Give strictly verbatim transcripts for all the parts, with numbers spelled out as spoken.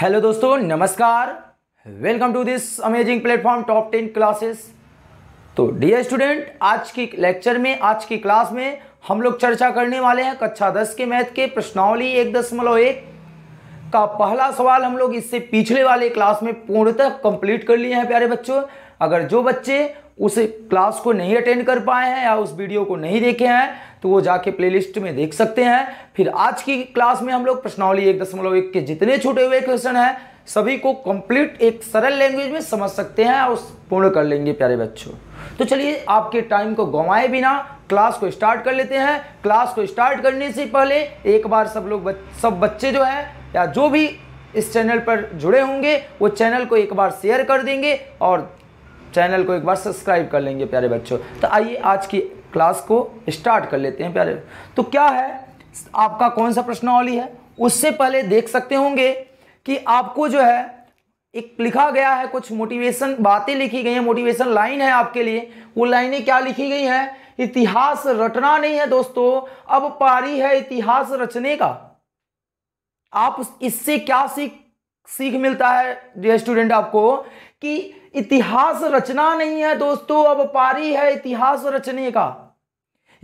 Hello दोस्तों, नमस्कार। Welcome to this amazing platform top ten classes. तो डियर स्टूडेंट, आज की लेक्चर में, आज की क्लास में हम लोग चर्चा करने वाले हैं कक्षा दस के मैथ के प्रश्नावली एक दशमलव एक का पहला सवाल। हम लोग इससे पिछले वाले क्लास में पूर्णतः कंप्लीट कर लिए हैं प्यारे बच्चों। अगर जो बच्चे उस क्लास को नहीं अटेंड कर पाए हैं या उस वीडियो को नहीं देखे हैं तो वो जाके प्लेलिस्ट में देख सकते हैं। फिर आज की क्लास में हम लोग प्रश्नावली एक दशमलव एक के जितने छूटे हुए क्वेश्चन हैं सभी को कंप्लीट एक सरल लैंग्वेज में समझ सकते हैं और पूर्ण कर लेंगे प्यारे बच्चों। तो चलिए आपके टाइम को गंवाए बिना क्लास को स्टार्ट कर लेते हैं। क्लास को स्टार्ट करने से पहले एक बार सब लोग सब बच्चे जो हैं या जो भी इस चैनल पर जुड़े होंगे वो चैनल को एक बार शेयर कर देंगे और चैनल को एक बार सब्सक्राइब कर लेंगे प्यारे बच्चों। तो आइए आज की क्लास को स्टार्ट कर लेते हैं प्यारे। तो क्या है आपका कौन सा प्रश्नावली है, उससे पहले देख सकते होंगे कि आपको जो है एक लिखा गया है, कुछ मोटिवेशन बातें लिखी गई हैं, मोटिवेशन लाइन है आपके लिए। वो लाइनें क्या लिखी गई हैं? इतिहास रटना नहीं है दोस्तों, अब पारी है इतिहास रचने का। आप इससे क्या सीख सीख मिलता है डियर स्टूडेंट आपको कि इतिहास रचना नहीं है दोस्तों, अब पारी है इतिहास रचने का।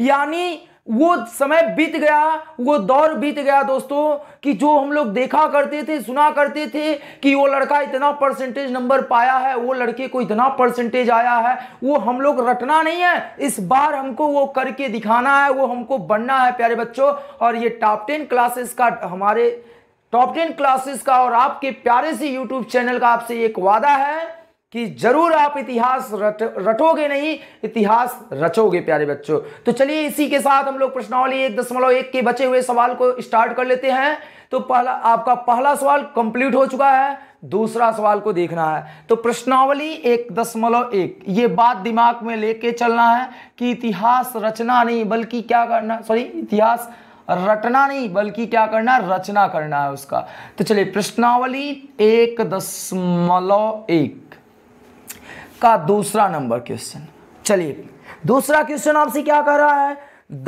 यानी वो समय बीत गया, वो दौर बीत गया दोस्तों कि जो हम लोग देखा करते थे, सुना करते थे कि वो लड़का इतना परसेंटेज नंबर पाया है, वो लड़के को इतना परसेंटेज आया है, वो हम लोग रटना नहीं है, इस बार हमको वो करके दिखाना है, वो हमको बनना है प्यारे बच्चों। और ये टॉप टेन क्लासेस का, हमारे टॉप टेन क्लासेस का और आपके प्यारे से यूट्यूब चैनल का आपसे एक वादा है कि जरूर आप इतिहास रट रटोगे नहीं, इतिहास रचोगे प्यारे बच्चों। तो चलिए इसी के साथ हम लोग प्रश्नावली एक दशमलव एक के बचे हुए सवाल को स्टार्ट कर लेते हैं। तो पहला, आपका पहला सवाल कंप्लीट हो चुका है, दूसरा सवाल को देखना है। तो प्रश्नावली एक दशमलव एक, ये बात दिमाग में लेके चलना है कि इतिहास रचना नहीं बल्कि क्या करना, सॉरी इतिहास रटना नहीं बल्कि क्या करना, रचना करना है उसका। तो चलिए प्रश्नावली एक दशमलव एक का दूसरा नंबर क्वेश्चन। चलिए दूसरा क्वेश्चन आपसे क्या कह रहा है,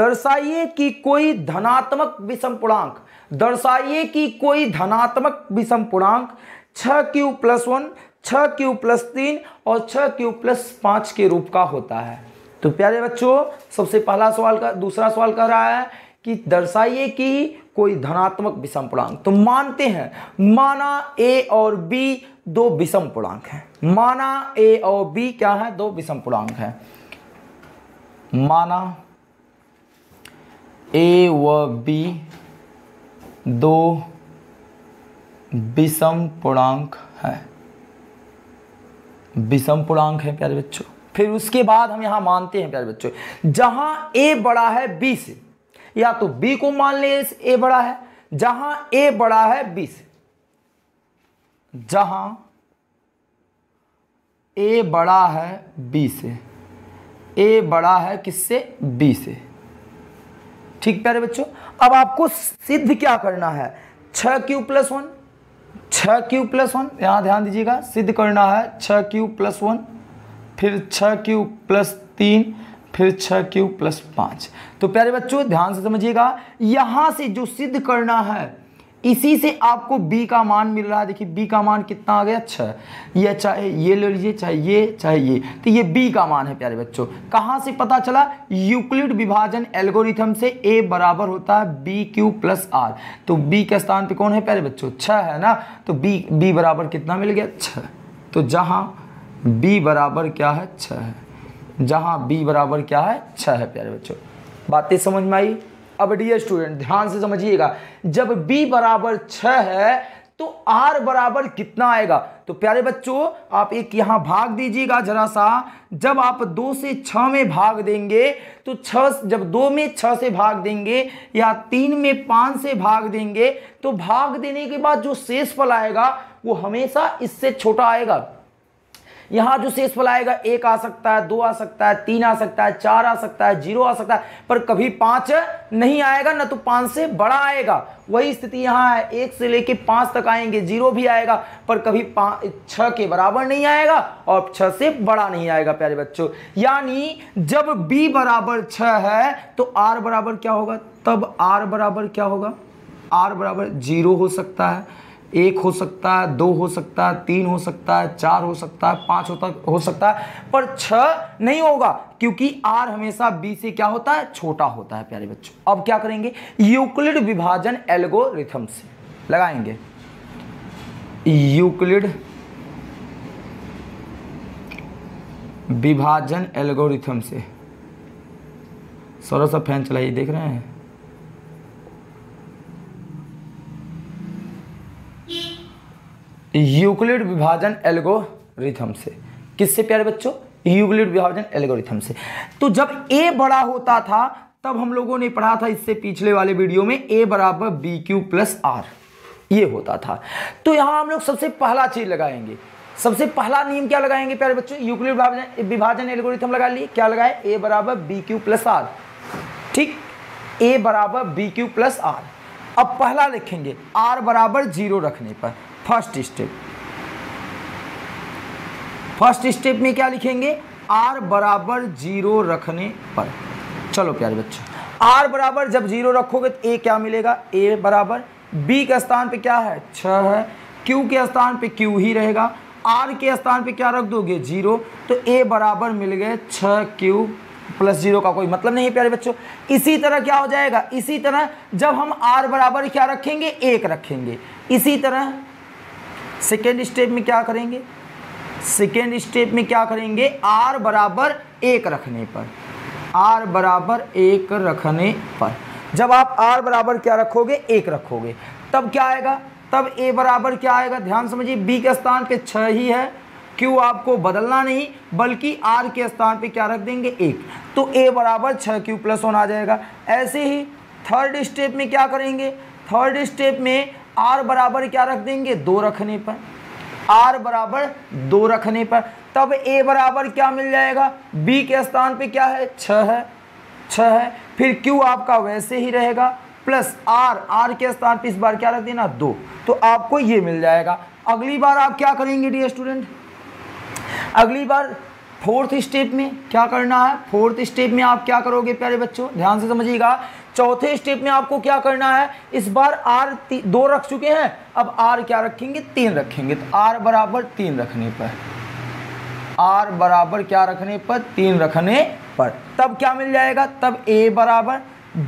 दर्शाइए कि कोई धनात्मक विषम पूर्णांक, दर्शाइए कि कोई धनात्मक विषम पूर्णांक छह क्यू प्लस वन, छह क्यू प्लस तीन और छह क्यू प्लस पांच के रूप का होता है। तो प्यारे बच्चों, सबसे पहला सवाल का दूसरा सवाल कह रहा है कि दर्शाइए कि कोई धनात्मक विषम पूर्णांक। तो मानते हैं, माना ए और बी दो विषम पूर्णांक हैं, माना ए और बी क्या है, दो विषम पूर्णांक हैं। माना ए व बी दो विषम पूर्णांक है, विषम पूर्णांक है प्यारे बच्चों। फिर उसके बाद हम यहां मानते हैं प्यारे बच्चों, जहां ए बड़ा है बी से, या तो बी को मान ले ए बड़ा है, जहां ए बड़ा है बी से, जहां ए बड़ा है बी से, ए बड़ा है किससे, बी से। ठीक प्यारे बच्चों, अब आपको सिद्ध क्या करना है, छह क्यू प्लस वन, छह क्यू प्लस वन, यहां ध्यान दीजिएगा, सिद्ध करना है छह क्यू प्लस वन, फिर छह क्यू प्लस तीन, फिर छह क्यू प्लस पाँच। तो प्यारे बच्चों ध्यान से समझिएगा, यहाँ से जो सिद्ध करना है इसी से आपको b का मान मिल रहा है। देखिए b का मान कितना आ गया, छह। या चाहे ये ले लीजिए, चाहे ये, चाहे ये, तो ये b का मान है प्यारे बच्चों। कहाँ से पता चला, यूक्लिड विभाजन एल्गोरिथम से a बराबर होता है बी क्यू प्लस आर। तो b के स्थान पे कौन है प्यारे बच्चों, छह है ना। तो b b बराबर कितना मिल गया, छः। तो जहाँ b बराबर क्या है, छः है, जहाँ b बराबर क्या है, छः है प्यारे बच्चों। बातें समझ में आई। अब डियर स्टूडेंट ध्यान से समझिएगा, जब b बराबर छः है तो r बराबर कितना आएगा। तो प्यारे बच्चों आप एक यहाँ भाग दीजिएगा जरा सा, जब आप दो से छः में भाग देंगे तो छः, जब दो में छः से भाग देंगे या तीन में पाँच से भाग देंगे तो भाग देने के बाद जो शेषफल आएगा वो हमेशा इससे छोटा आएगा। यहाँ जो शेषफल आएगा एक आ सकता है, दो आ सकता है, तीन आ सकता है, चार आ सकता है, जीरो आ सकता है, पर कभी पाँच नहीं आएगा ना, तो पाँच से बड़ा आएगा। वही स्थिति यहाँ है, एक से लेके पाँच तक आएंगे, जीरो भी आएगा पर कभी छः के बराबर नहीं आएगा और छः से बड़ा नहीं आएगा प्यारे बच्चों। यानी जब b बराबर छः है तो r बराबर क्या होगा, तब r बराबर क्या होगा, r बराबर जीरो हो सकता है, एक हो सकता है, दो हो सकता है, तीन हो सकता है, चार हो सकता है, पाँच होता हो सकता है, पर छः नहीं होगा क्योंकि आर हमेशा बी से क्या होता है, छोटा होता है प्यारे बच्चों। अब क्या करेंगे, यूक्लिड विभाजन एल्गोरिथम से लगाएंगे, यूक्लिड विभाजन एल्गोरिथम से। सौरव सा फैन चलाइए, देख रहे हैं। यूक्लिड विभाजन एल्गोरिथम से, किससे प्यारे बच्चों, यूक्लिड विभाजन एल्गोरिथम से। तो जब a बड़ा होता था तब हम लोगों ने पढ़ा था, इससे पिछले वाले वीडियो में, a बराबर बी क्यू प्लस आर, ये होता था। तो यहाँ हम लोग सबसे पहला चीज लगाएंगे, सबसे पहला नियम क्या लगाएंगे प्यारे बच्चों, यूक्लिड विभाजन विभाजन एल्गोरिथम लगा लिए। क्या लगाए, a बराबर बी क्यू प्लस आर, ठीक, a बराबर बी क्यू प्लस आर। अब पहला लिखेंगे r बराबर जीरो रखने पर, फर्स्ट स्टेप, फर्स्ट स्टेप में क्या लिखेंगे, r बराबर जीरो रखने पर। चलो प्यारे बच्चों, r बराबर जब जीरो रखोगे तो a क्या मिलेगा, a बराबर b के स्थान पे क्या है, छः है, q के स्थान पे q ही रहेगा, r के स्थान पे क्या रख दोगे, जीरो। तो a बराबर मिल गए छः क्यू प्लस जीरो, का कोई मतलब नहीं है प्यारे बच्चों। इसी तरह क्या हो जाएगा, इसी तरह जब हम r बराबर क्या रखेंगे, एक रखेंगे। इसी तरह सेकेंड स्टेप में क्या करेंगे, सेकेंड स्टेप में क्या करेंगे, r बराबर एक रखने पर, r बराबर एक रखने पर, जब आप r बराबर क्या रखोगे, एक रखोगे, तब क्या आएगा, तब a बराबर क्या आएगा, ध्यान समझिए, b के स्थान पे छः ही है, q आपको बदलना नहीं, बल्कि r के स्थान पे क्या रख देंगे, एक। तो a बराबर छः क्यू प्लस वन आ जाएगा। ऐसे ही थर्ड स्टेप में क्या करेंगे, थर्ड स्टेप में r बराबर क्या रख देंगे, दो रखने पर, r बराबर दो रखने पर, तब a बराबर क्या मिल जाएगा, b के स्थान पे क्या है, छः है, छः है, फिर q आपका वैसे ही रहेगा, प्लस r, r के स्थान पे इस बार क्या रख देना, दो। तो आपको ये मिल जाएगा। अगली बार आप क्या करेंगे डियर स्टूडेंट, अगली बार फोर्थ स्टेप में क्या करना है, फोर्थ स्टेप में आप क्या करोगे प्यारे बच्चों, ध्यान से समझिएगा, चौथे स्टेप में आपको क्या करना है, इस बार r दो रख चुके हैं, अब r क्या रखेंगे, तीन रखेंगे। तो r बराबर तीन रखने पर, r बराबर क्या रखने पर, तीन रखने पर, तब क्या मिल जाएगा, तब a बराबर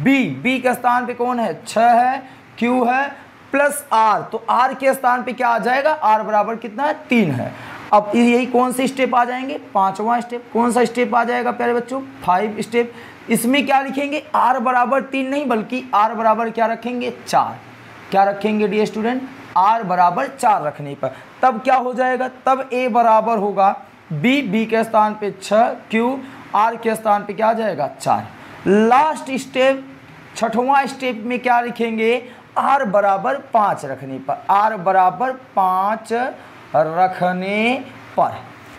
b, b के स्थान पे कौन है, छः है, q है, प्लस r, तो r के स्थान पे क्या आ जाएगा, r बराबर कितना है, तीन है। अब यही कौन से स्टेप आ जाएंगे, पांचवा स्टेप, कौन सा स्टेप आ जाएगा प्यारे बच्चों, फाइव स्टेप। इसमें क्या लिखेंगे, r बराबर तीन नहीं बल्कि r बराबर क्या रखेंगे, चार। क्या रखेंगे डियर स्टूडेंट, r बराबर चार रखने पर, तब क्या हो जाएगा, तब a बराबर होगा b, b के स्थान पे छः, q r के स्थान पे क्या आ जाएगा, चार। लास्ट स्टेप, छठवां स्टेप में क्या लिखेंगे, r बराबर पाँच रखने पर, r बराबर पाँच रखने पर।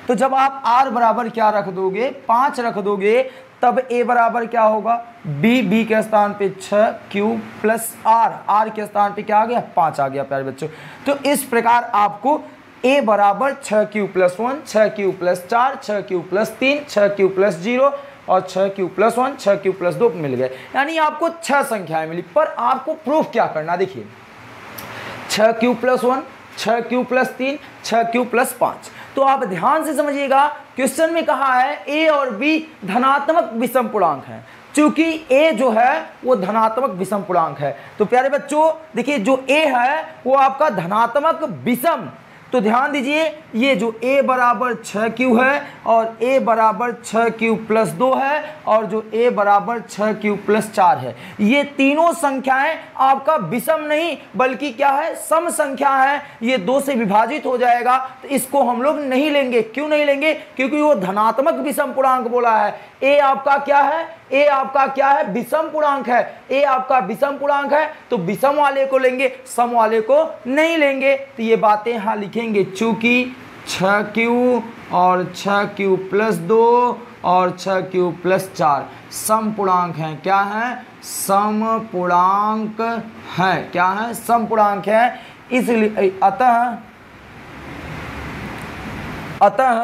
तो जब आप r बराबर क्या रख दोगे, पाँच रख दोगे, तब a बराबर क्या होगा, b, b के स्थान पे छः, q प्लस r, r के स्थान पे क्या आ गया, पाँच आ गया प्यारे बच्चों। तो इस प्रकार आपको a बराबर छः क्यू प्लस वन, छः क्यू प्लस चार, छः क्यू प्लस तीन, छः क्यू प्लस जीरो और छः क्यू प्लस वन, छः क्यू प्लस दो मिल गए, यानी आपको छः संख्याएं मिली। पर आपको प्रूफ क्या करना, देखिए, छः क्यू प्लस वन, छः क्यू प्लस तीन, छः क्यू प्लस पाँच। तो आप ध्यान से समझिएगा, क्वेश्चन में कहा है a और b धनात्मक विषम पूर्णांक है, चूंकि a जो है वो धनात्मक विषम पूर्णांक है। तो प्यारे बच्चों देखिए, जो a है वो आपका धनात्मक विषम, तो ध्यान दीजिए, ये जो a बराबर छः क्यू है और a बराबर छः क्यू प्लस दो है और जो a बराबर छः क्यू प्लस चार है, ये तीनों संख्याएं आपका विषम नहीं बल्कि क्या है, सम संख्या है। ये दो से विभाजित हो जाएगा, तो इसको हम लोग नहीं लेंगे। क्यों नहीं लेंगे, क्योंकि वो धनात्मक विषम पूर्णांक बोला है। a आपका क्या है, a आपका क्या है, विषम पूर्णांक है, a आपका विषम पूर्णांक है, तो विषम वाले को लेंगे, सम वाले को नहीं लेंगे। तो ये बातें यहाँ लिखी, चूंकि छः क्यू और छः क्यू प्लस दो और छः क्यू प्लस चार समपूर्णांक हैं, क्या हैं, समपूर्णांक हैं, क्या हैं, समपूर्णांक हैं, इसलिए अतः, अतः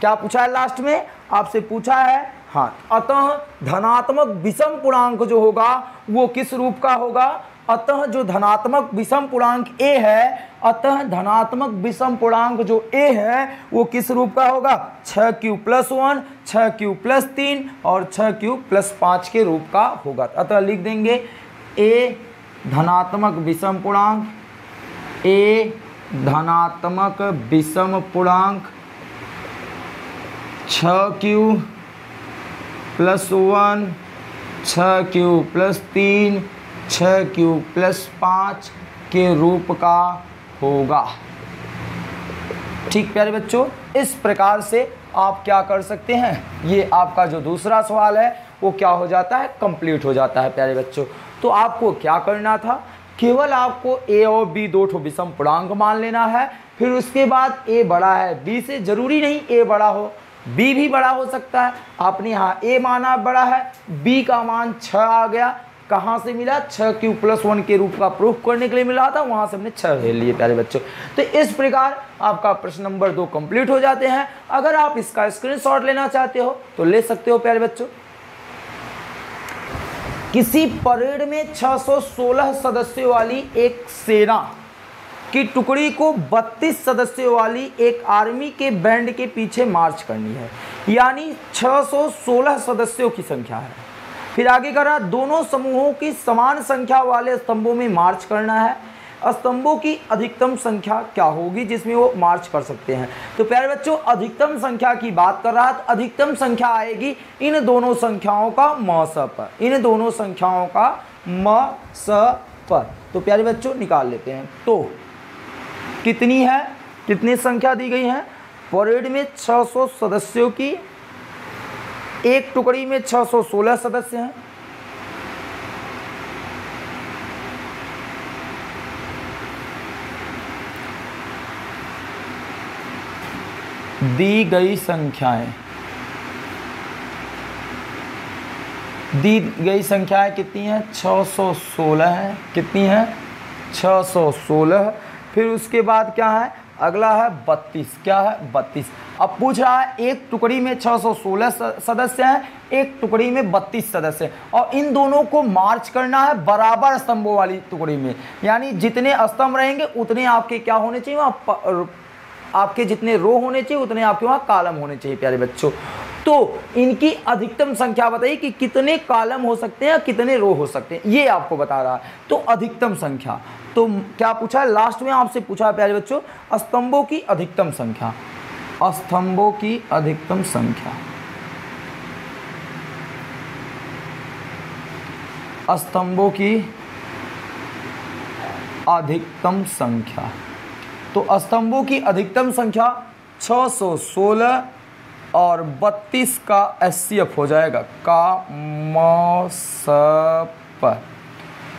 क्या पूछा है लास्ट में, आपसे पूछा है, हाँ, अतः धनात्मक विषम पूर्णांक जो होगा वो किस रूप का होगा, अतः जो धनात्मक विषम पूर्णांक ए है, अतः धनात्मक विषम पूर्णांक जो ए है वो किस रूप का होगा, छह क्यू प्लस वन, छः क्यू प्लस तीन और छः क्यू प्लस पाँच के रूप का होगा। अतः लिख देंगे ए धनात्मक विषम पूर्णांक, ए धनात्मक विषम पूर्णांक छः क्यू प्लस वन, छः क्यू प्लस तीन, छः क्यू प्लस पाँच के रूप का होगा। ठीक प्यारे बच्चों, इस प्रकार से आप क्या कर सकते हैं, ये आपका जो दूसरा सवाल है वो क्या हो जाता है, कंप्लीट हो जाता है प्यारे बच्चों। तो आपको क्या करना था, केवल आपको a और b दो ठो विषम पूर्णांक मान लेना है, फिर उसके बाद a बड़ा है b से, जरूरी नहीं a बड़ा हो, b भी बड़ा हो सकता है। आपने यहाँ a माना बड़ा है, b का मान छः आ गया, कहाँ से मिला, छः क्यू प्लस वन के रूप का प्रूफ करने के लिए मिला था, वहाँ से हमने छः ले लिए प्यारे बच्चों। तो इस प्रकार आपका प्रश्न नंबर दो कंप्लीट हो जाते हैं। अगर आप इसका स्क्रीनशॉट लेना चाहते हो तो ले सकते हो प्यारे बच्चों। किसी परेड में छह सौ सोलह सदस्यों वाली एक सेना की टुकड़ी को बत्तीस सदस्यों वाली एक आर्मी के बैंड के पीछे मार्च करनी है, यानी छह सौ सोलह सदस्यों की संख्या है। फिर आगे करा, दोनों समूहों की समान संख्या वाले स्तंभों में मार्च करना है, स्तंभों की अधिकतम संख्या क्या होगी जिसमें वो मार्च कर सकते हैं। तो प्यारे बच्चों अधिकतम संख्या की बात कर रहा है, तो अधिकतम संख्या आएगी इन दोनों संख्याओं का मस पर, इन दोनों संख्याओं का मस पर। तो प्यारे बच्चों निकाल लेते हैं। तो कितनी है, कितनी संख्या दी गई है, परेड में छः सौ सदस्यों की, एक टुकड़ी में छह सौ सोलह सदस्य हैं, दी गई संख्याएं, दी गई संख्याएं कितनी हैं, छह सौ सोलह है, कितनी है, छह सौ सोलह। फिर उसके बाद क्या है, अगला है बत्तीस, क्या है, बत्तीस। अब पूछ रहा है एक टुकड़ी में छह सौ सोलह सदस्य हैं, एक टुकड़ी में बत्तीस सदस्य हैं और इन दोनों को मार्च करना है बराबर स्तंभों वाली टुकड़ी में, यानी जितने स्तंभ रहेंगे उतने आपके क्या होने चाहिए वहाँ, आपके जितने रो होने चाहिए उतने आपके वहाँ कॉलम होने चाहिए प्यारे बच्चों। तो इनकी अधिकतम संख्या बताइए कि कितने कॉलम हो सकते हैं, कितने रो हो सकते हैं, ये आपको बता रहा है। तो अधिकतम संख्या, तो क्या पूछा है, लास्ट में आपसे पूछा है प्यारे बच्चों स्तंभों की अधिकतम संख्या, स्तंभों की अधिकतम संख्या, स्तंभों की अधिकतम संख्या। तो स्तंभों की अधिकतम संख्या छह सौ सोलह और बत्तीस का एचसीएफ हो जाएगा, का मसप।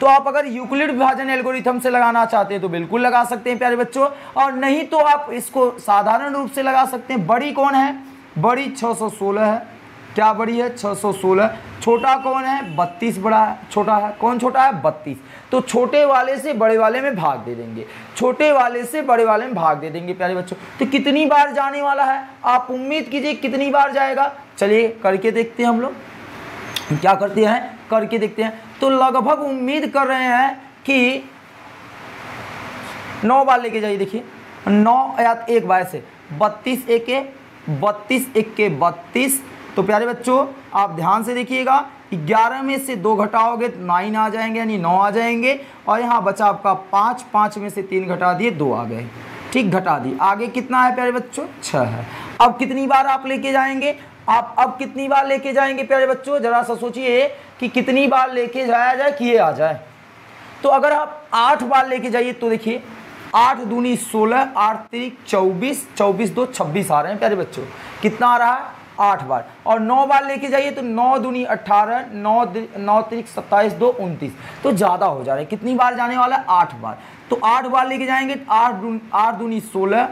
तो आप अगर यूक्लिड विभाजन एल्गोरिथम से लगाना चाहते हैं तो बिल्कुल लगा सकते हैं प्यारे बच्चों, और नहीं तो आप इसको साधारण रूप से लगा सकते हैं। बड़ी कौन है, बड़ी छह सौ सोलह है, क्या बड़ी है, छह सौ सोलह। छोटा कौन है, बत्तीस बड़ा है, छोटा है, कौन छोटा है, बत्तीस। तो छोटे वाले से बड़े वाले में भाग दे देंगे, छोटे वाले से बड़े वाले में भाग दे देंगे प्यारे बच्चों। तो कितनी बार जाने वाला है, आप उम्मीद कीजिए कितनी बार जाएगा, चलिए करके देखते हैं। हम लोग क्या करते हैं, करके देखते हैं। तो लगभग उम्मीद कर रहे हैं कि नौ बार लेके जाइए, देखिए नौ या एक बार से, बत्तीस एके बत्तीस एके बत्तीस। तो प्यारे बच्चों आप ध्यान से देखिएगा, ग्यारह में से दो घटाओगे तो नाइन आ जाएंगे, यानी नौ आ जाएंगे, और यहाँ बचा आपका पाँच, पाँच में से तीन घटा दिए दो आ गए, ठीक घटा दिए। आगे कितना है प्यारे बच्चों, छः है। अब कितनी बार आप लेके जाएंगे, आप अब कितनी बार लेके जाएंगे प्यारे बच्चों, जरा सा सोचिए कि कितनी बार लेके जाया जाए कि ये आ जाए। तो अगर आप आठ बार लेके जाइए तो देखिए आठ दूनी सोलह, आठ तीन चौबीस, चौबीस दो छब्बीस आ रहे हैं प्यारे बच्चों, कितना आ रहा है, आठ बार। और नौ बार लेके जाइए तो नौ दूनी अट्ठारह, नौ नौ त्रिक सत्ताईस, दो उनतीस। तो ज़्यादा हो जा रहा है, कितनी बार जाने वाला है, आठ बार। तो आठ बार लेके जाएंगे, आठ दून आठ दूनी सोलह,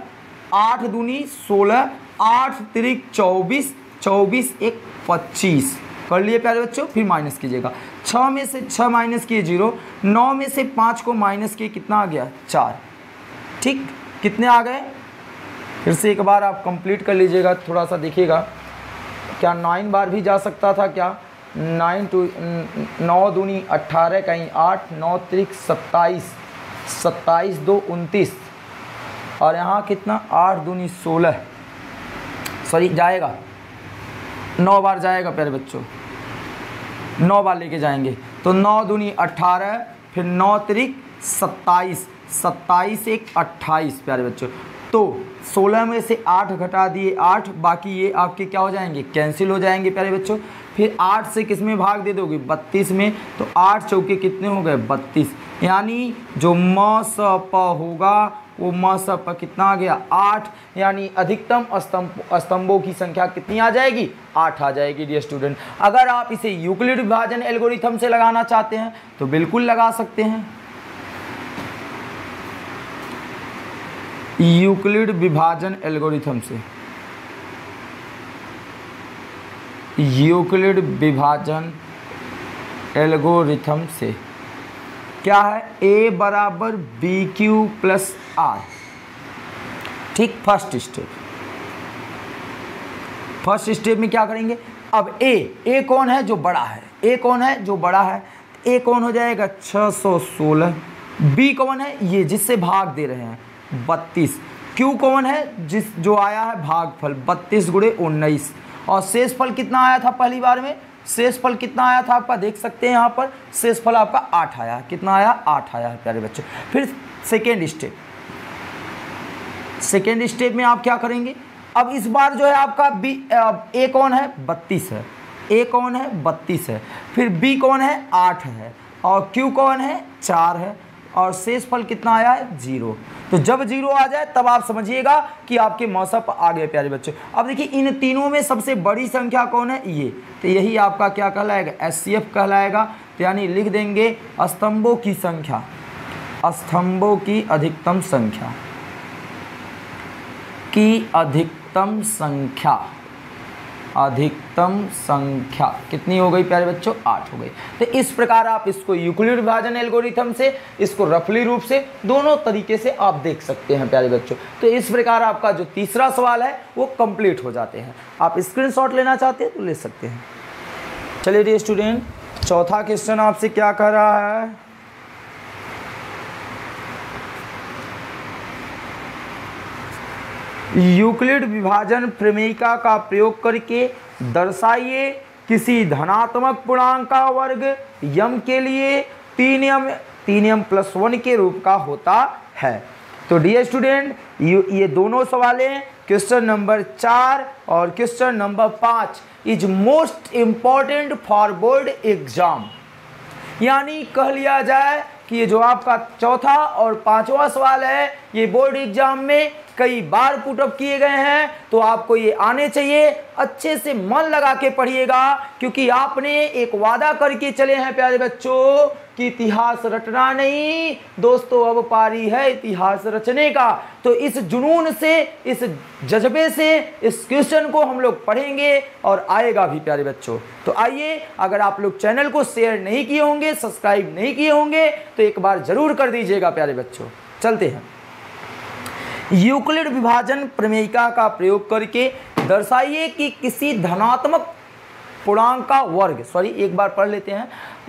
आठ दूनी सोलह, आठ त्रिक चौबीस, चौबीस एक पच्चीस कर लिए प्यारे बच्चों। फिर माइनस कीजिएगा, छः में से छः माइनस किए जीरो, नौ में से पाँच को माइनस किए कितना आ गया, चार, ठीक कितने आ गए। फिर से एक बार आप कंप्लीट कर लीजिएगा, थोड़ा सा देखिएगा, क्या नाइन बार भी जा सकता था क्या, नाइन टू नौ दूनी अट्ठारह कहीं आठ, नौ त्रिक सत्ताईस, सत्ताईस दो उनतीस, और यहाँ कितना आठ दूनी सोलह, सॉरी जाएगा नौ बार जाएगा प्यारे बच्चों, नौ बार लेके जाएंगे तो नौ दूनी अट्ठारह, फिर नौ त्रिक सत्ताईस, सत्ताईस एक अट्ठाईस प्यारे बच्चों। तो सोलह में से आठ घटा दिए आठ, बाकी ये आपके क्या हो जाएंगे कैंसिल हो जाएंगे प्यारे बच्चों। फिर आठ से किस में भाग दे दोगे बत्तीस में, तो आठ चौके कितने हो गए बत्तीस, यानी जो म स प होगा वो म स प कितना आ गया आठ, यानी अधिकतम स्तंभ स्तंभों की संख्या कितनी आ जाएगी आठ आ जाएगी डियर स्टूडेंट। अगर आप इसे यूक्लिड विभाजन एल्गोरिथम से लगाना चाहते हैं तो बिल्कुल लगा सकते हैं, यूक्लिड विभाजन एल्गोरिथम से, यूक्लिड विभाजन एल्गोरिथम से क्या है a बराबर बी क्यू प्लस आर, ठीक। फर्स्ट स्टेप, फर्स्ट स्टेप में क्या करेंगे अब a, a कौन है जो बड़ा है, a कौन है जो बड़ा है, a कौन हो जाएगा छह सौ सोलह, b कौन है ये जिससे भाग दे रहे हैं बत्तीस, क्यू कौन है जिस जो आया है भागफल बत्तीस गुणे उन्नीस, और शेषफल कितना आया था पहली बार में, शेषफल कितना आया था आपका देख सकते हैं यहाँ पर, शेषफल आपका आठ आया, कितना आया आठ आया है प्यारे बच्चों। फिर सेकेंड स्टेप, सेकेंड स्टेप में आप क्या करेंगे अब इस बार जो है आपका बी ए कौन है बत्तीस है, ए कौन है बत्तीस है, फिर बी कौन है आठ है, और क्यू कौन है चार है, और शेषफल कितना आया है जीरो। तो जब जीरो आ जाए तब आप समझिएगा कि आपके मौसम आ गए प्यारे बच्चों। अब देखिए इन तीनों में सबसे बड़ी संख्या कौन है ये, तो यही आपका क्या कहलाएगा एचसीएफ कहलाएगा, तो यानी लिख देंगे स्तंभों की संख्या, स्तंभों की अधिकतम संख्या की अधिकतम संख्या, अधिकतम संख्या कितनी हो गई प्यारे बच्चों आठ हो गई। तो इस प्रकार आप इसको यूक्लिड विभाजन एल्गोरिथम से, इसको रफली रूप से, दोनों तरीके से आप देख सकते हैं प्यारे बच्चों। तो इस प्रकार आपका जो तीसरा सवाल है वो कंप्लीट हो जाते हैं। आप स्क्रीनशॉट लेना चाहते हैं तो ले सकते हैं। चलिए डियर स्टूडेंट, चौथा क्वेश्चन आपसे क्या कह रहा है, यूक्लिड विभाजन प्रमेयिका का प्रयोग करके दर्शाइए किसी धनात्मक पूर्णांक का वर्ग यम के लिए तीन यम तीन यम प्लस वन के रूप का होता है। तो डियर स्टूडेंट ये दोनों सवालें क्वेश्चन नंबर चार और क्वेश्चन नंबर पाँच is most important for board exam, यानी कह लिया जाए कि ये जो आपका चौथा और पांचवा सवाल है ये बोर्ड एग्जाम में कई बार पुटअप किए गए हैं, तो आपको ये आने चाहिए। अच्छे से मन लगा के पढ़िएगा, क्योंकि आपने एक वादा करके चले हैं प्यारे बच्चों कि इतिहास रटना नहीं दोस्तों, अब पारी है इतिहास रचने का। तो इस जुनून से, इस जज्बे से इस क्वेश्चन को हम लोग पढ़ेंगे और आएगा भी प्यारे बच्चों। तो आइए, अगर आप लोग चैनल को शेयर नहीं किए होंगे, सब्सक्राइब नहीं किए होंगे तो एक बार जरूर कर दीजिएगा प्यारे बच्चों। चलते हैं। यूक्लिड विभाजन प्रमेयिका का प्रयोग करके दर्शाइए कि किसी धनात्मक पूर्णांक का वर्ग, सॉरी एक बार पढ़ लेते हैं,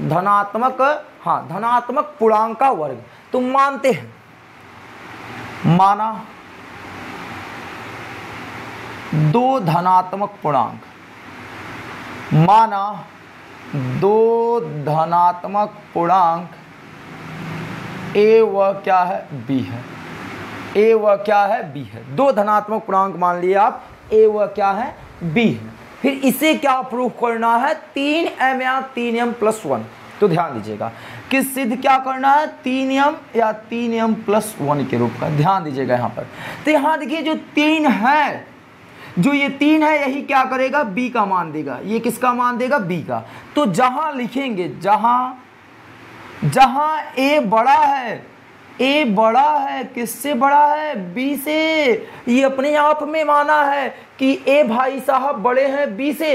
धनात्मक, हाँ धनात्मक पूर्णांक का वर्ग। तो मानते हैं, माना दो धनात्मक पूर्णांक, माना दो धनात्मक पूर्णांक ए व क्या है बी है, ए व क्या है बी है, दो धनात्मक पूर्णांक मान लिए आप, ए व क्या है बी है। फिर इसे क्या प्रूफ करना है, तीन एम या तीन एम प्लस वन। तो ध्यान दीजिएगा कि सिद्ध क्या करना है, तीन एम या तीन एम प्लस वन के रूप का। ध्यान दीजिएगा यहाँ पर, तो यहाँ देखिए जो तीन है, जो ये तीन है यही क्या करेगा बी का मान देगा, ये किसका मान देगा बी का। तो जहाँ लिखेंगे, जहाँ जहाँ ए बड़ा है, ए बड़ा है किससे बड़ा है बी से, ये अपने आप में माना है कि ए भाई साहब बड़े हैं बी से,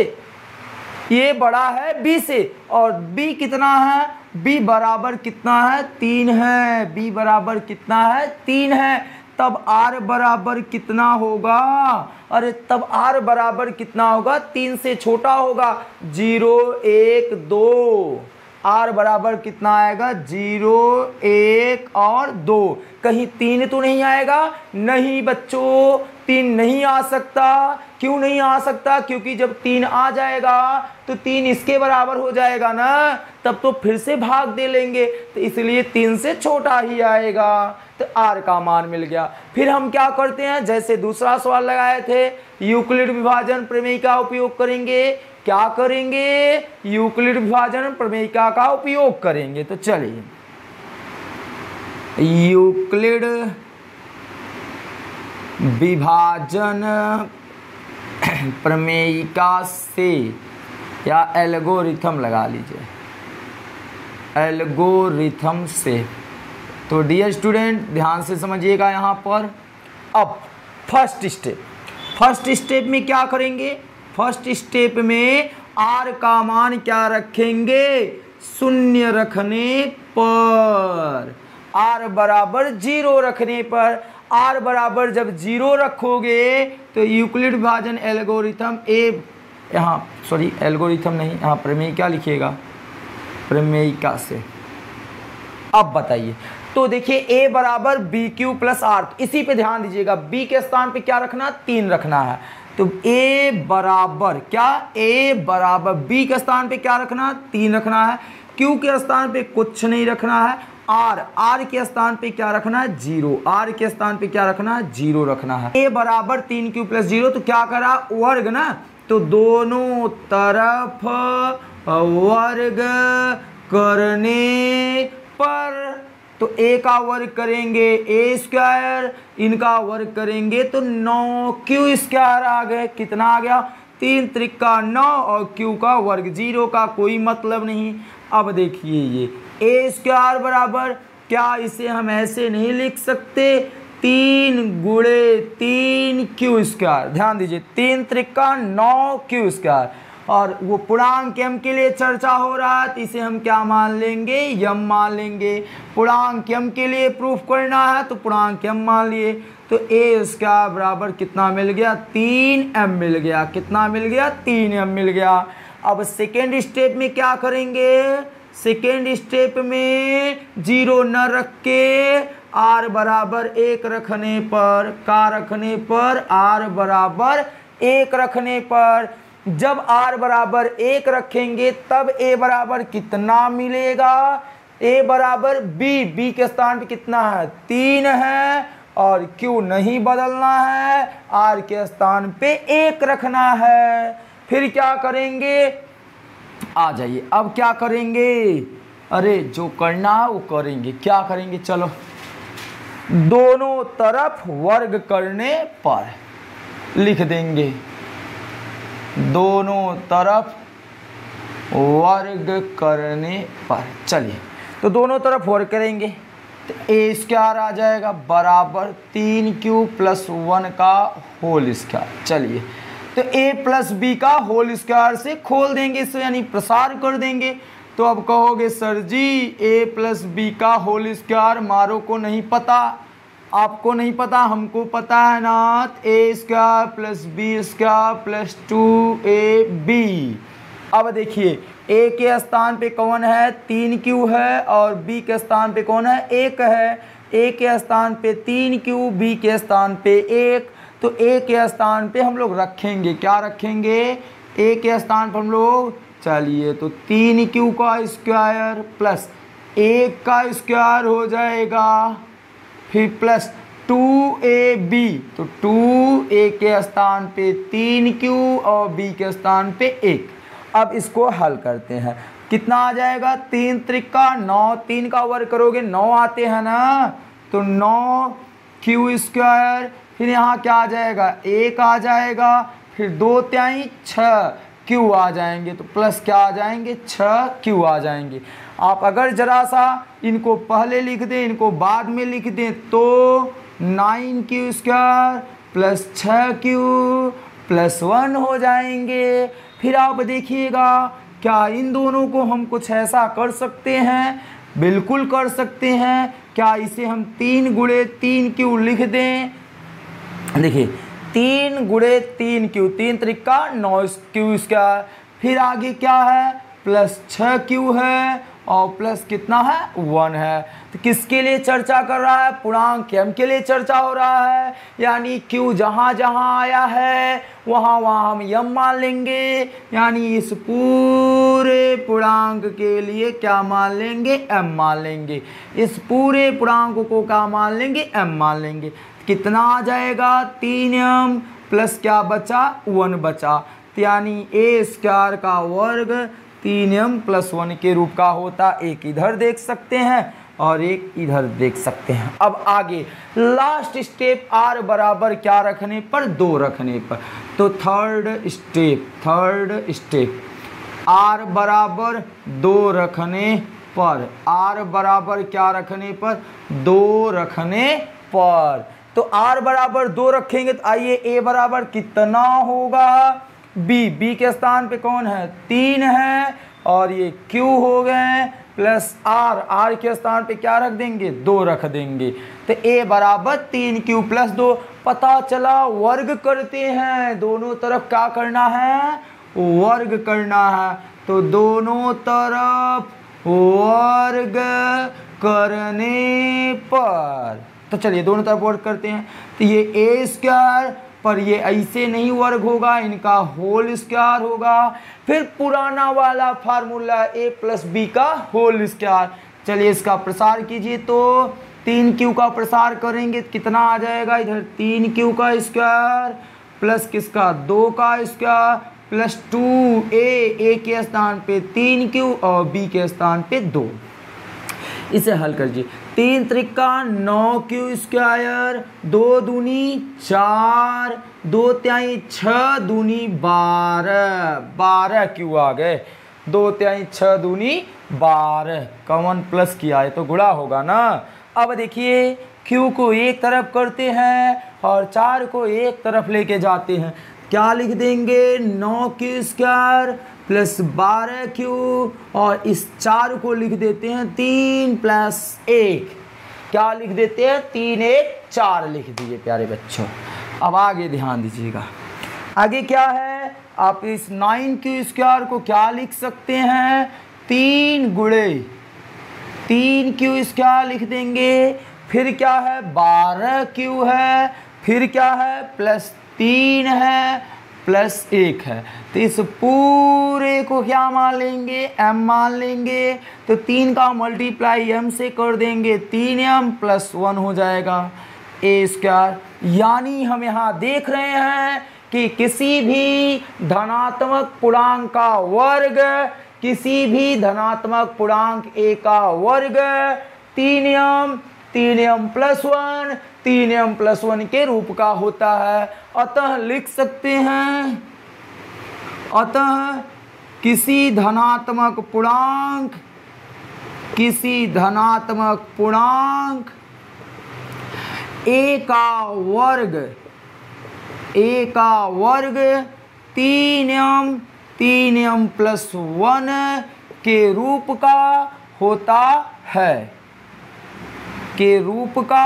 ये बड़ा है बी से, और बी कितना है, बी बराबर कितना है तीन है, बी बराबर कितना है तीन है। तब R बराबर कितना होगा? अरे तब R बराबर कितना होगा? तीन से छोटा होगा, जीरो एक दो। R बराबर कितना आएगा? जीरो एक और दो। कहीं तीन तो नहीं आएगा? नहीं बच्चों, तीन नहीं आ सकता। क्यों नहीं आ सकता? क्योंकि जब तीन आ जाएगा तो तीन इसके बराबर हो जाएगा ना, तब तो फिर से भाग दे लेंगे, तो इसलिए तीन से छोटा ही आएगा। तो R का मान मिल गया। फिर हम क्या करते हैं, जैसे दूसरा सवाल लगाए थे, यूक्लिड विभाजन प्रमेय का उपयोग करेंगे। क्या करेंगे? यूक्लिड विभाजन प्रमेयिका का उपयोग करेंगे। तो चलिए, यूक्लिड विभाजन प्रमेयिका से या एल्गोरिथम लगा लीजिए, एल्गोरिथम से। तो डियर स्टूडेंट ध्यान से समझिएगा यहाँ पर। अब फर्स्ट स्टेप, फर्स्ट स्टेप में क्या करेंगे? फर्स्ट स्टेप में R का मान क्या रखेंगे? शून्य रखने पर, R बराबर जीरो रखने पर। R बराबर जब जीरो रखोगे तो यूक्लिड विभाजन एल्गोरिथम ए, यहाँ सॉरी एल्गोरिथम नहीं, यहाँ प्रमेय क्या लिखिएगा, प्रमेयिका से। अब बताइए, तो देखिए A बराबर बी क्यू प्लस आर, इसी पे ध्यान दीजिएगा। B के स्थान पे क्या रखना? तीन रखना है। तो A बराबर क्या? A बराबर B के स्थान पे क्या रखना? तीन रखना है। Q के स्थान पे कुछ नहीं रखना है। R, R के स्थान पे क्या रखना है? जीरो। R के स्थान पे क्या रखना है? जीरो रखना है। A बराबर तीन क्यू प्लस जीरो, तो क्या करा? वर्ग ना, तो दोनों तरफ वर्ग करने पर, तो A का वर्ग करेंगे ए स्क्वायर, इनका वर्ग करेंगे तो नौ क्यू स्क्वायर आ गए। कितना आ गया? तीन त्रिक का नौ और Q का वर्ग, जीरो का कोई मतलब नहीं। अब देखिए ये ए स्क्वायर बराबर, क्या इसे हम ऐसे नहीं लिख सकते? तीन गुणे तीन क्यू स्क्वायर, ध्यान दीजिए, तीन त्रिक का नौ क्यू स्क्वायर, और वो पूर्णांक m के लिए चर्चा हो रहा है, तो इसे हम क्या मान लेंगे? m मान लेंगे। पूर्णांक m के लिए प्रूफ करना है तो पूर्णांक m मान लिए। तो a स्क्वायर बराबर कितना मिल गया? तीन m मिल गया। कितना मिल गया? तीन m मिल गया। अब सेकेंड स्टेप में क्या करेंगे? सेकेंड स्टेप में जीरो न रख के r बराबर एक रखने पर, का रखने पर? r बराबर एक रखने पर। जब R बराबर एक रखेंगे तब A बराबर कितना मिलेगा? A बराबर B, B के स्थान पे कितना है? तीन है, और Q नहीं बदलना है, R के स्थान पे एक रखना है। फिर क्या करेंगे? आ जाइए, अब क्या करेंगे? अरे जो करना है वो करेंगे। क्या करेंगे? चलो, दोनों तरफ वर्ग करने पर लिख देंगे, दोनों तरफ वर्ग करने पर। चलिए, तो दोनों तरफ वर्ग करेंगे तो ए स्क्वायर आ जाएगा बराबर तीन क्यू प्लस वन का होल स्क्वायर। चलिए, तो ए प्लस बी का होल स्क्वायर से खोल देंगे इससे, यानी प्रसार कर देंगे। तो अब कहोगे sir ji A plus B का होल स्क्वायर मारो को नहीं पता, आपको नहीं पता, हमको पता है ना। A square plus B square plus two A B. अब देखिए ए के स्थान पे कौन है? तीन क्यू है, और बी के स्थान पे कौन है? एक है। ए के स्थान पे तीन क्यू, बी के स्थान पे एक, तो ए के स्थान पे हम लोग रखेंगे, क्या रखेंगे? ए के स्थान पर हम लोग, चलिए, तो तीन क्यू का स्क्वायर प्लस एक का स्क्वायर हो जाएगा, फिर प्लस टू ए बी, तो टू ए के स्थान पे तीन क्यू और बी के स्थान पे एक। अब इसको हल करते हैं, कितना आ जाएगा? तीन त्रिका नौ, तीन का वर्ग करोगे नौ आते हैं ना, तो नौ क्यू स्क्वायर, फिर यहाँ क्या आ जाएगा? एक आ जाएगा, फिर दो त्याई छः क्यू आ जाएंगे, तो प्लस क्या आ जाएंगे? छः क्यू आ जाएंगे। आप अगर जरा सा इनको पहले लिख दें, इनको बाद में लिख दें, तो नाइन क्यू स्क्वायर प्लस छः क्यू प्लस वन हो जाएंगे। फिर आप देखिएगा, क्या इन दोनों को हम कुछ ऐसा कर सकते हैं? बिल्कुल कर सकते हैं क्या इसे हम तीन गुणे तीन क्यू लिख दें? देखिए तीन गुणे तीन क्यू, तीन तरीका नौ क्यू स्क्वायर, फिर आगे क्या है प्लस छः क्यू है और प्लस कितना है वन है। तो किसके लिए चर्चा कर रहा है? पूर्णांक m के लिए चर्चा हो रहा है, यानी q जहाँ जहाँ आया है वहाँ वहाँ हम m मान लेंगे, यानी इस पूरे पूर्णांक के लिए क्या मान लेंगे? m मान लेंगे। इस पूरे पूर्णांक को क्या मान लेंगे? m मान लेंगे। कितना आ जाएगा? तीन एम प्लस क्या बचा? वन बचा, यानी ए स्क्वायर का वर्ग तीन एम प्लस वन के रूप का होता। एक इधर देख सकते हैं और एक इधर देख सकते हैं। अब आगे लास्ट स्टेप आर बराबर क्या रखने पर? दो रखने पर। तो third step third step R बराबर दो रखने पर, आर बराबर क्या रखने पर? दो रखने पर। तो आर बराबर दो रखेंगे तो आइए ए बराबर कितना होगा? बी, बी के स्थान पे कौन है? तीन है और ये क्यू हो गए प्लस आर, आर के स्थान पे क्या रख देंगे? दो रख देंगे। तो ए बराबर तीन क्यू प्लस दो। पता चला वर्ग करते हैं, दोनों तरफ क्या करना है? वर्ग करना है। तो दोनों तरफ वर्ग करने पर, तो चलिए दोनों तरफ वर्ग करते हैं। तो ये ए स्क्वायर पर ये ऐसे नहीं वर्ग होगा, इनका होल स्क्वायर होगा, फिर पुराना वाला फार्मूला ए प्लस बी का होल स्क्वायर। चलिए इसका प्रसार कीजिए, तो तीन क्यू का प्रसार करेंगे कितना आ जाएगा? इधर तीन क्यू का स्क्वायर प्लस किसका? दो का square plus two A, A के स्थान पे तीन क्यू और बी के स्थान पे दो। इसे हल करिए, तीन त्रिका नौ क्यू स्क्वायर, दो दूनी चार, दो त्याई छः, दूनी बारह, बारह क्यू आ गए, दो त्याई छः दूनी बारह, कॉमन प्लस किया है तो गुणा होगा ना। अब देखिए क्यू को एक तरफ करते हैं और चार को एक तरफ लेके जाते हैं, क्या लिख देंगे? नौ क्यू स्क्वायर प्लस बारह क्यू और इस चार को लिख देते हैं तीन प्लस एक, क्या लिख देते हैं? तीन एक चार लिख दीजिए प्यारे बच्चों। अब आगे ध्यान दीजिएगा, आगे क्या है? आप इस नाइन क्यू स्क्वायर को क्या लिख सकते हैं? तीन गुणे तीन क्यू स्क्वायर लिख देंगे, फिर क्या है? बारह क्यू है, फिर क्या है? प्लस तीन है प्लस एक है। तो इस पूरे को क्या मान लेंगे? m मान लेंगे। तो तीन का मल्टीप्लाई m से कर देंगे, तीन एम प्लस वन हो जाएगा ए स्क्वायर। यानी हम यहाँ देख रहे हैं कि किसी भी धनात्मक पूर्णांक का वर्ग, किसी भी धनात्मक पूर्णांक a का वर्ग तीन एम तीन एम प्लस वन तीन एम प्लस वन के रूप का होता है। अतः लिख सकते हैं, अतः किसी धनात्मक पूर्णांक किसी धनात्मक पूर्णांक a का वर्ग a का वर्ग तीन एम तीन एम प्लस वन के रूप का होता है, के रूप का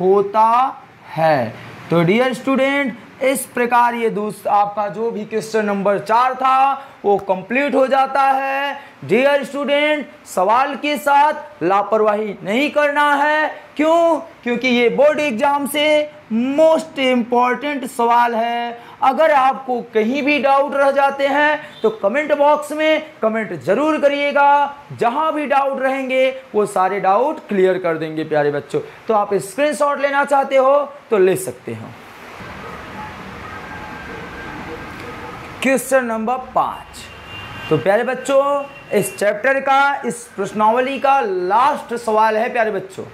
होता है। तो डियर स्टूडेंट, इस प्रकार ये दोस्त आपका जो भी क्वेश्चन नंबर चार था वो कंप्लीट हो जाता है। डियर स्टूडेंट, सवाल के साथ लापरवाही नहीं करना है, क्यों? क्योंकि ये बोर्ड एग्जाम से मोस्ट इम्पॉर्टेंट सवाल है। अगर आपको कहीं भी डाउट रह जाते हैं तो कमेंट बॉक्स में कमेंट जरूर करिएगा, जहां भी डाउट रहेंगे वो सारे डाउट क्लियर कर देंगे प्यारे बच्चों। तो आप स्क्रीनशॉट लेना चाहते हो तो ले सकते हो। क्वेश्चन नंबर पाँच। तो प्यारे बच्चों, इस चैप्टर का, इस प्रश्नावली का लास्ट सवाल है प्यारे बच्चों,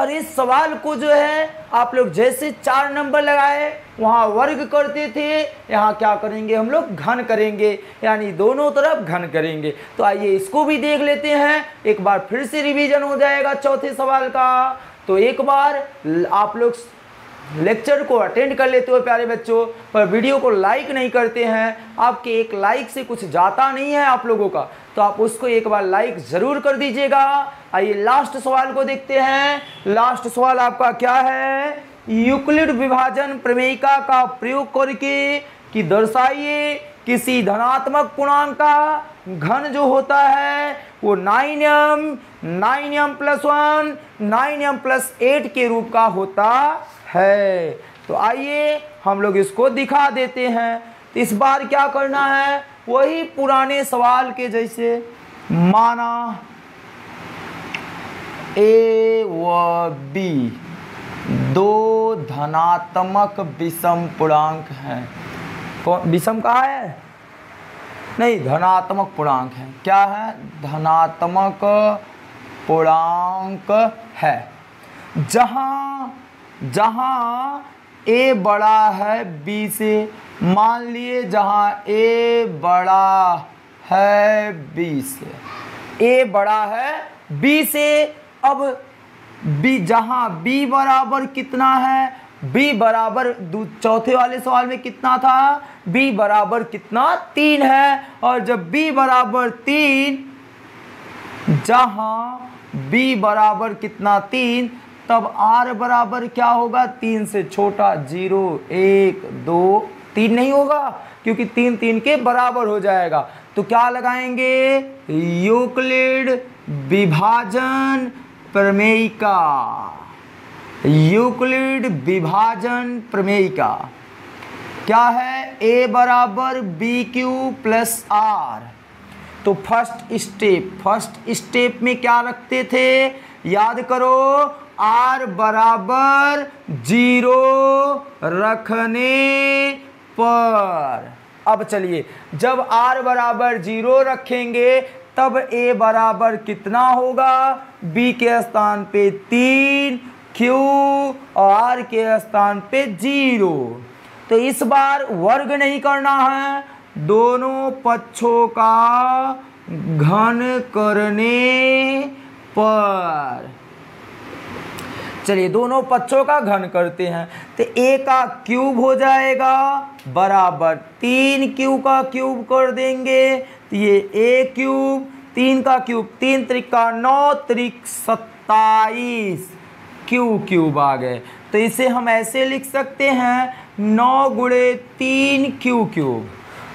और इस सवाल को जो है आप लोग जैसे चार नंबर लगाए वहाँ वर्ग करते थे, यहाँ क्या करेंगे हम लोग? घन करेंगे, यानी दोनों तरफ घन करेंगे। तो आइए इसको भी देख लेते हैं, एक बार फिर से रिवीजन हो जाएगा चौथे सवाल का। तो एक बार आप लोग लेक्चर को अटेंड कर लेते हो प्यारे बच्चों, पर वीडियो को लाइक नहीं करते हैं, आपके एक लाइक से कुछ जाता नहीं है आप लोगों का। तो तो आप उसको एक बार लाइक जरूर कर दीजिएगा। आइए लास्ट सवाल को देखते हैं। लास्ट सवाल आपका क्या है, यूक्लिड विभाजन प्रमेयिका का प्रयोग करके कि दर्शाइए किसी धनात्मक पूर्णांक का घन जो होता है वो nine M nine M plus one nine M plus eight के रूप का होता है। तो आइए हम लोग इसको दिखा देते हैं। तो इस बार क्या करना है, वही पुराने सवाल के जैसे, माना ए व बी दो धनात्मक विषम पूर्णांक हैं। कौन विषम कहा है, नहीं धनात्मक पूर्णांक है, क्या है धनात्मक पूर्णांक है, जहाँ जहाँ ए बड़ा है बी से, मान लिए जहाँ ए बड़ा है बी से, ए बड़ा है बी से। अब बी जहाँ बी बराबर कितना है, b बराबर चौथे वाले सवाल में कितना था, b बराबर कितना तीन है, और जब b बराबर तीन, जहाँ b बराबर कितना तीन, तब r बराबर क्या होगा, तीन से छोटा, जीरो एक दो तीन नहीं होगा क्योंकि तीन तीन के बराबर हो जाएगा। तो क्या लगाएंगे, यूक्लिड विभाजन प्रमेयिका, यूक्लिड विभाजन प्रमेयिका क्या है, a बराबर बी क्यू प्लस आर। तो फर्स्ट स्टेप, फर्स्ट स्टेप में क्या रखते थे, याद करो r बराबर जीरो रखने पर। अब चलिए जब r बराबर जीरो रखेंगे तब a बराबर कितना होगा, b के स्थान पे तीन, Q और R के स्थान पे जीरो। तो इस बार वर्ग नहीं करना है, दोनों पक्षों का घन करने पर। चलिए दोनों पक्षों का घन करते हैं। तो A का क्यूब हो जाएगा बराबर तीन क्यू का क्यूब कर देंगे, तो ये A क्यूब, तीन का क्यूब तीन त्रिका नौ, त्रिक सत्ताईस, क्यू क्यूब आ गए। तो इसे हम ऐसे लिख सकते हैं, नौ गुणे तीन क्यू क्यूब,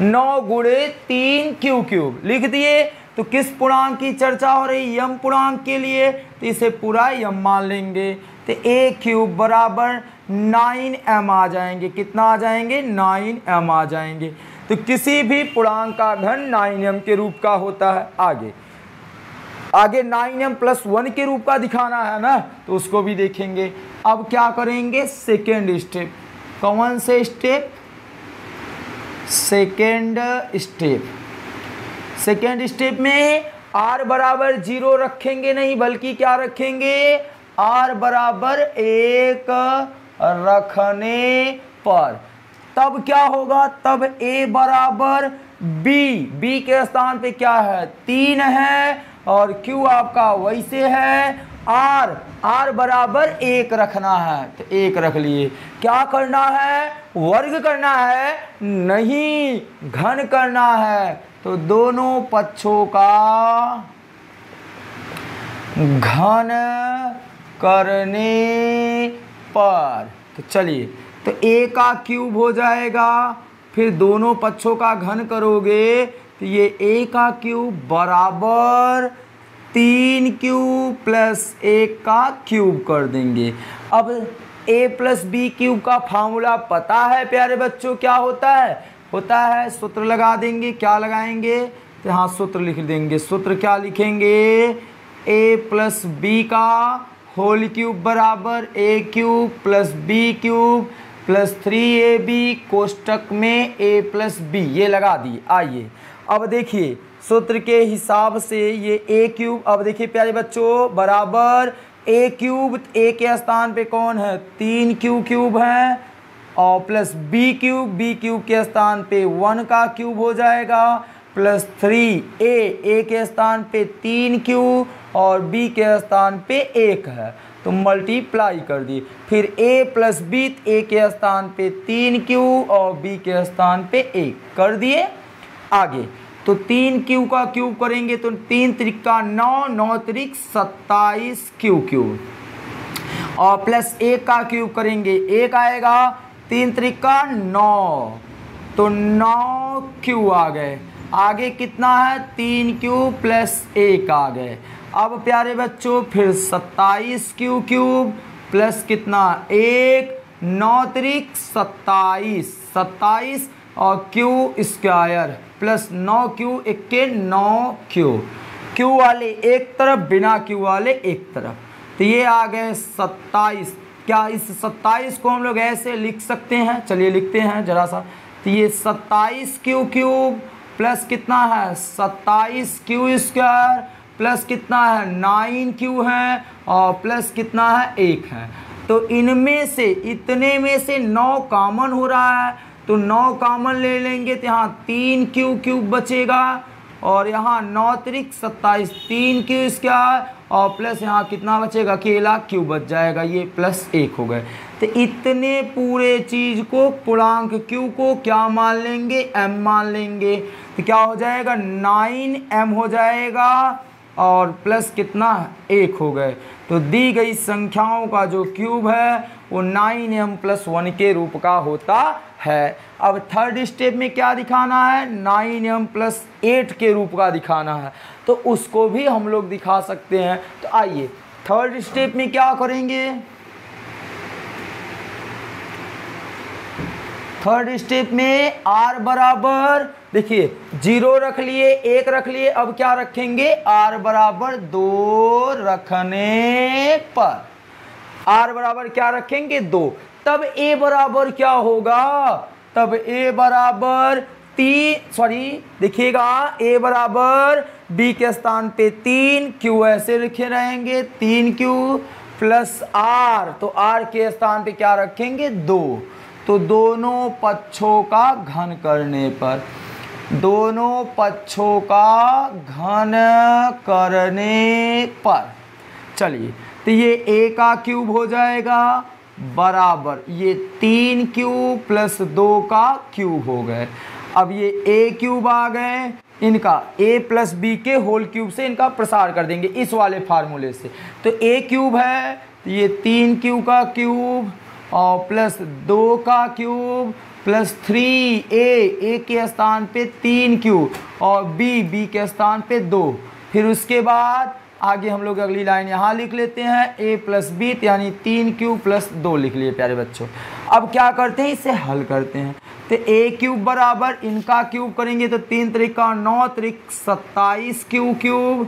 नौ गुणे तीन क्यू क्यूब लिख दिए। तो किस पूर्णांक की चर्चा हो रही, यम पूर्णांक के लिए, तो इसे पूरा यम मान लेंगे। तो ए क्यूब बराबर नाइन एम आ जाएंगे, कितना आ जाएंगे, नाइन एम आ जाएंगे। तो किसी भी पूर्णांक का घन नाइन एम के रूप का होता है। आगे आगे नाइन एम प्लस वन के रूप का दिखाना है ना, तो उसको भी देखेंगे। अब क्या करेंगे, सेकेंड स्टेप, कौन से step, second step. Second step में r बराबर जीरो रखेंगे नहीं, बल्कि क्या रखेंगे, r बराबर एक रखने पर। तब क्या होगा, तब a बराबर b, b के स्थान पे क्या है, तीन है, और Q आपका वैसे है, R R बराबर एक रखना है, तो एक रख लिए। क्या करना है, वर्ग करना है नहीं, घन करना है। तो दोनों पक्षों का घन करने पर। तो चलिए, तो A का क्यूब हो जाएगा, फिर दोनों पक्षों का घन करोगे, तो ये A का क्यूब बराबर तीन क्यू प्लस एक का क्यूब कर देंगे। अब A प्लस बी क्यूब का फार्मूला पता है प्यारे बच्चों, क्या होता है, होता है सूत्र लगा देंगे। क्या लगाएंगे, तो यहाँ सूत्र लिख देंगे। सूत्र क्या लिखेंगे, A प्लस बी का होल क्यूब बराबर A cube plus B cube plus three A B, कोष्टक में A प्लस बी, ये लगा दिए। आइए अब देखिए सूत्र के हिसाब से ये ए क्यूब, अब देखिए प्यारे बच्चों बराबर ए क्यूब, ए के स्थान पे कौन है, तीन क्यू क्यूब है, और plus B cube, B cube के स्थान पे वन का क्यूब हो जाएगा, प्लस थ्री ए, ए के स्थान पे तीन क्यू और बी के स्थान पे एक है, तो मल्टीप्लाई कर दिए। फिर a प्लस बी, ए के स्थान पे तीन क्यू और बी के स्थान पे एक कर दिए। आगे तो तीन क्यू का क्यूब करेंगे तो तीन त्रिका नौ, नौ त्रिक सत्ताईस क्यू क्यूब, और प्लस एक का क्यूब करेंगे एक आएगा, तीन त्रिका नौ तो नौ क्यू आ गए। आगे कितना है तीन क्यू प्लस एक आ गए। अब प्यारे बच्चों फिर सत्ताईस क्यू क्यूब प्लस कितना एक, नौ त्रिक सत्ताईस, सत्ताईस और क्यू स्क्वायर प्लस नौ क्यू इक्के नौ क्यू, क्यू वाले एक तरफ बिना क्यू वाले एक तरफ, तो ये आ गए सत्ताईस। क्या इस सत्ताईस को हम लोग ऐसे लिख सकते हैं? चलिए लिखते हैं जरा सा। तो ये सत्ताईस क्यू क्यूब प्लस कितना है सत्ताईस क्यू स्क्वायर प्लस कितना है नाइन क्यू है और प्लस कितना है एक है। तो इनमें से इतने में से नौ कॉमन हो रहा है तो नौ कॉमन ले लेंगे तो यहाँ तीन क्यू क्यूब बचेगा और यहाँ नौ त्रिक सत्ताईस, तीन क्यू स्क्वायर और प्लस यहाँ कितना बचेगा अकेला क्यू बच जाएगा, ये प्लस एक हो गए। तो इतने पूरे चीज़ को पूर्णांक क्यू को क्या मान लेंगे एम मान लेंगे। तो क्या हो जाएगा नाइन एम हो जाएगा और प्लस कितना एक हो गए। तो दी गई संख्याओं का जो क्यूब है वो नाइन एम प्लस वन के रूप का होता है। अब थर्ड स्टेप में क्या दिखाना है नाइन एम प्लस एट के रूप का दिखाना है, तो उसको भी हम लोग दिखा सकते हैं। तो आइए थर्ड स्टेप में क्या करेंगे, थर्ड स्टेप में r बराबर देखिए जीरो रख लिए एक रख लिए, अब क्या रखेंगे r बराबर दो रखने पर r बराबर क्या रखेंगे दो, तब a बराबर क्या होगा, तब a बराबर तीन, सॉरी देखिएगा a बराबर b के स्थान पे तीन q ऐसे लिखे रहेंगे, तीन q प्लस r, तो r के स्थान पे क्या रखेंगे दो, तो दोनों पक्षों का घन करने पर, दोनों पक्षों का घन करने पर, चलिए तो ये ए का क्यूब हो जाएगा बराबर ये तीन क्यूब प्लस दो का क्यूब हो गए। अब ये ए क्यूब आ गए, इनका ए प्लस बी के होल क्यूब से इनका प्रसार कर देंगे इस वाले फार्मूले से। तो ए क्यूब है तो ये तीन क्यू का क्यूब और प्लस दो का cube plus three A, A के स्थान पे तीन क्यू और बी, बी के स्थान पे दो। फिर उसके बाद आगे हम लोग अगली लाइन यहाँ लिख लेते हैं ए प्लस बी यानी तीन क्यू प्लस दो लिख लिए प्यारे बच्चों। अब क्या करते हैं इसे हल करते हैं। तो ए क्यूब बराबर इनका क्यूब करेंगे तो तीन त्रिका नौ त्रिक सत्ताईस क्यू क्यूब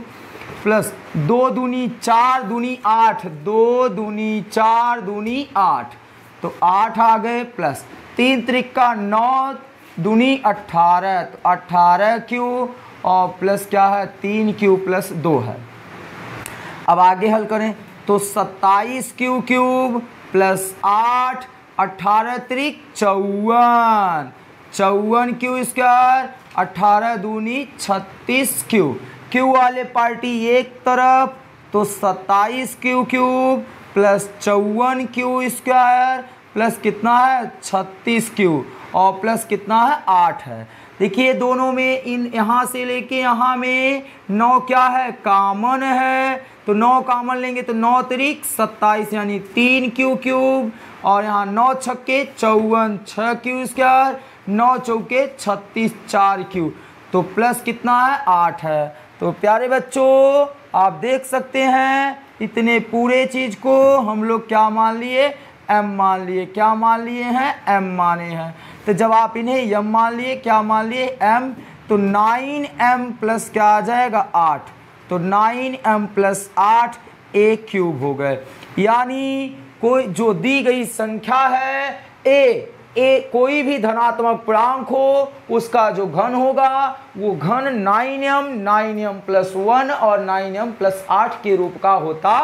प्लस दो दूनी चार दूनी आठ, दो दूनी चार दूनी आठ तो आठ आ गए, प्लस तीन त्रिका नौ दूनी अट्ठारह तो अट्ठारह क्यू और प्लस क्या है तीन क्यू प्लस दो है। अब आगे हल करें तो सत्ताईस क्यू क्यूब प्लस आठ, अट्ठारह त्रिक चौवन, चौवन क्यू स्क्वायर, अट्ठारह दूनी छत्तीस क्यू, क्यू वाले पार्टी एक तरफ तो सत्ताईस क्यू क्यूब प्लस चौवन क्यू स्क्वायर प्लस कितना है छत्तीस क्यू और प्लस कितना है आठ है। देखिए दोनों में इन यहाँ से लेके यहाँ में नौ क्या है कॉमन है, तो नौ कॉमन लेंगे तो नौ त्रिक सत्ताईस यानी तीन क्यू क्यूब और यहाँ नौ छक्के चौवन, छः क्यू स्क्वायर, नौ चौके छत्तीस, चार क्यू तो प्लस कितना है आठ है। तो प्यारे बच्चों आप देख सकते हैं इतने पूरे चीज़ को हम लोग क्या मान लिए m मान लिए, क्या मान लिए हैं m माने हैं। तो जब आप इन्हें m मान लिए क्या मान लिए m, तो नाइन एम प्लस क्या आ जाएगा आठ, तो नाइन एम प्लस आठ ए क्यूब हो गए। यानी कोई जो दी गई संख्या है a, ए कोई भी धनात्मक पूर्णांक हो उसका जो घन होगा वो घन nine M, nine M plus one और नाइन एम प्लस आठ के रूप का होता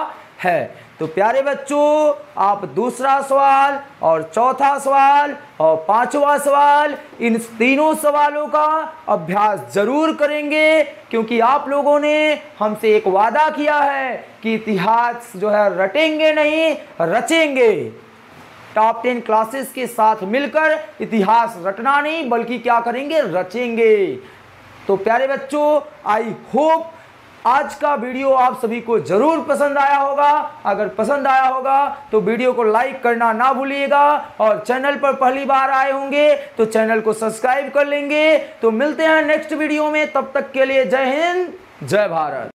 है। तो प्यारे बच्चों आप दूसरा सवाल और चौथा सवाल और पांचवा सवाल इन तीनों सवालों का अभ्यास जरूर करेंगे, क्योंकि आप लोगों ने हमसे एक वादा किया है कि इतिहास जो है रटेंगे नहीं रचेंगे। टॉप टेन क्लासेस के साथ मिलकर इतिहास रटना नहीं बल्कि क्या करेंगे रचेंगे। तो प्यारे बच्चों, आई होप आज का वीडियो आप सभी को ज़रूर पसंद आया होगा। अगर पसंद आया होगा तो वीडियो को लाइक करना ना भूलिएगा, और चैनल पर पहली बार आए होंगे तो चैनल को सब्सक्राइब कर लेंगे। तो मिलते हैं नेक्स्ट वीडियो में, तब तक के लिए जय हिंद, जय भारत।